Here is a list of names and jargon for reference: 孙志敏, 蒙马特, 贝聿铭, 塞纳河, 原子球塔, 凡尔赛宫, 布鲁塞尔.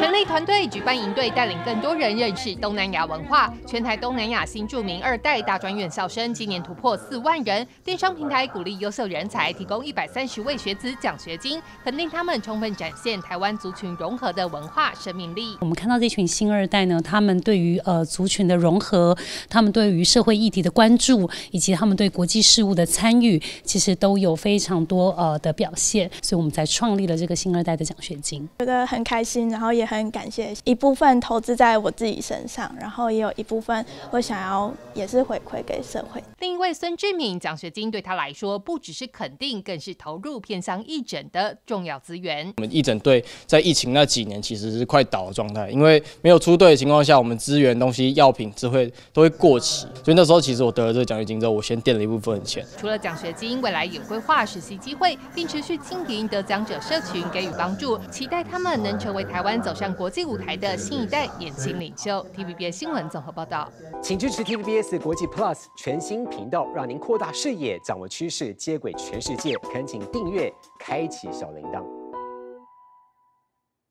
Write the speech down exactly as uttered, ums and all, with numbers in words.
成立团队举办营队，带领更多人认识东南亚文化。全台东南亚新住民二代大专院校生今年突破四万人。电商平台鼓励优秀人才，提供一百三十位学子奖学金，肯定他们充分展现台湾族群融合的文化生命力。我们看到这群新二代呢，他们对于呃族群的融合，他们对于社会议题的关注，以及他们对国际事务的参与，其实都有非常多呃的表现。所以我们才创立了这个新二代的奖学金。觉得很开心，然后也很感谢，一部分投资在我自己身上，然后也有一部分我想要也是回馈给社会。另一位孙志敏，奖学金对他来说不只是肯定，更是投入偏乡义诊的重要资源。我们义诊队在疫情那几年其实是快倒的状态，因为没有出队的情况下，我们资源东西、药品、智慧都会过期，所以那时候其实我得了这个奖学金之后，我先垫了一部分钱。除了奖学金，未来也规划实习机会，并持续经营得奖者社群，给予帮助，期待他们能成为台湾走上国际舞台的新一代年轻领袖。T V B S 新闻综合报道，请支持 T V B S 国际 Plus 全新频道，让您扩大视野，掌握趋势，接轨全世界。恳请订阅，开启小铃铛。